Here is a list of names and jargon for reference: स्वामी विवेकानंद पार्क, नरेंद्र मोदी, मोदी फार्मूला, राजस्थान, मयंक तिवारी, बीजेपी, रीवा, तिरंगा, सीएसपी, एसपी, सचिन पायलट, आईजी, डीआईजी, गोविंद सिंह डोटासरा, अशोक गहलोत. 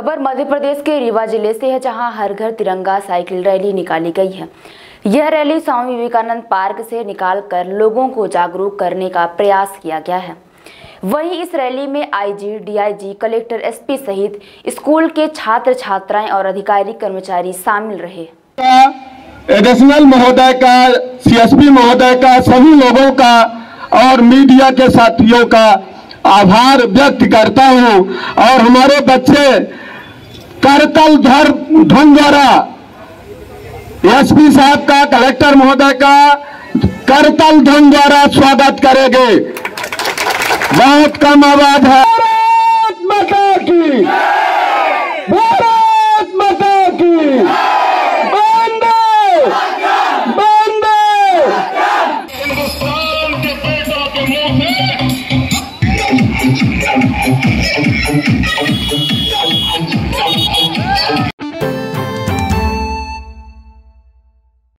खबर मध्य प्रदेश के रीवा जिले से है, जहां हर घर तिरंगा साइकिल रैली निकाली गई है। यह रैली स्वामी विवेकानंद पार्क से निकालकर लोगों को जागरूक करने का प्रयास किया गया है। वहीं इस रैली में आईजी, डीआईजी, कलेक्टर, एसपी सहित स्कूल के छात्र छात्राएं और अधिकारी कर्मचारी शामिल रहे। एडिशनल महोदय का, सीएसपी महोदय का, सभी लोगों का और मीडिया के साथियों का आभार व्यक्त करता हूं। और हमारे बच्चे करतल ध्वज द्वारा एसपी साहब का, कलेक्टर महोदय का करतल ध्वज द्वारा स्वागत करेंगे। बहुत कम आवाज है।